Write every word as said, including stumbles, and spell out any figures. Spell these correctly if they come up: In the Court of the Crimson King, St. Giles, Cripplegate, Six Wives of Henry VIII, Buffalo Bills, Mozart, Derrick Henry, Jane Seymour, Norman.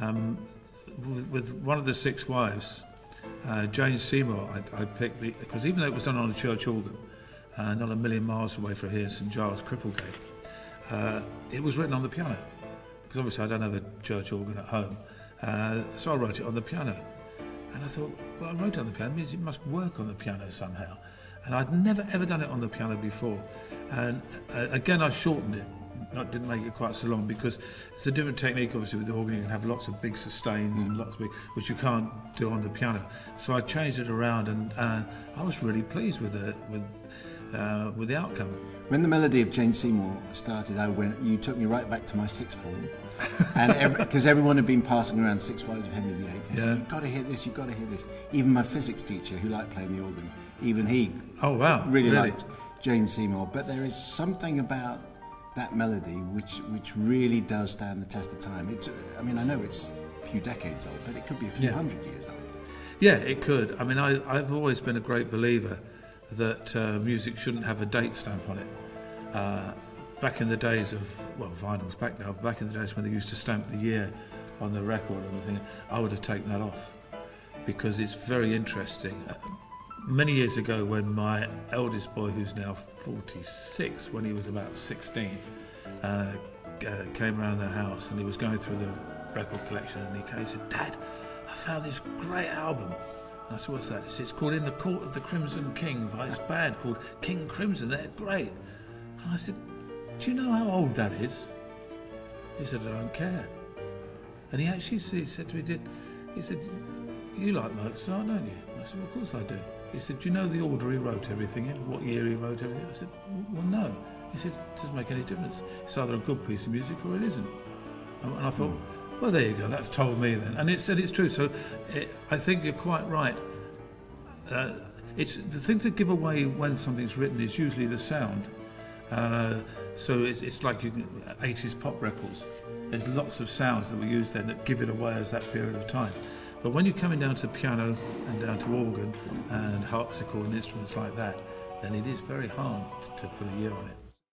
um, with one of the six wives, uh, Jane Seymour, I, I picked, because even though it was done on a church organ, uh, not a million miles away from here, Saint Giles, Cripplegate, uh, it was written on the piano, because obviously I don't have a church organ at home, uh, so I wrote it on the piano. And I thought, well, I wrote it on the piano, it means it must work on the piano somehow. And I'd never ever done it on the piano before. And uh, again, I shortened it, not didn't make it quite so long, because it's a different technique. Obviously, with the organ, you can have lots of big sustains mm. and lots of big, which you can't do on the piano. So I changed it around, and uh, I was really pleased with the with uh, with the outcome. When the melody of Jane Seymour started, I went. You took me right back to my sixth form, and because every, everyone had been passing around Six Wives of Henry the eighth, they yeah. said, "You've got to hear this. You've got to hear this." Even my physics teacher, who liked playing the organ, even he, oh wow, really, really liked Jane Seymour. But there is something about that melody which which really does stand the test of time. It's, I mean, I know it's a few decades old, but it could be a few yeah. hundred years old. Yeah, it could. I mean, I, I've always been a great believer that uh, music shouldn't have a date stamp on it. Uh, back in the days of, well, vinyl's back now, but back in the days when they used to stamp the year on the record and the thing, I would have taken that off, because it's very interesting. Uh, Many years ago, when my eldest boy, who's now forty-six, when he was about sixteen, uh, uh, came around the house and he was going through the record collection, and he came and said, "Dad, I found this great album." And I said, "What's that?" He said, "It's called In the Court of the Crimson King by this band called King Crimson. They're great." And I said, "Do you know how old that is?" He said, "I don't care." And he actually said to me, he said, "You like Mozart, don't you?" And I said, "Well, of course I do." He said, "Do you know the order he wrote everything in? What year he wrote everything?" I said, "Well, no." He said, "It doesn't make any difference. It's either a good piece of music or it isn't." And I thought, mm. well, there you go. That's told me then. And it said it's true. So it, I think you're quite right. Uh, it's the thing to give away when something's written is usually the sound. Uh, so it's, it's like you can, eighties pop records. There's lots of sounds that were used then that give it away as that period of time. But when you're coming down to piano and down to organ and harpsichord and instruments like that, then it is very hard to put a year on it.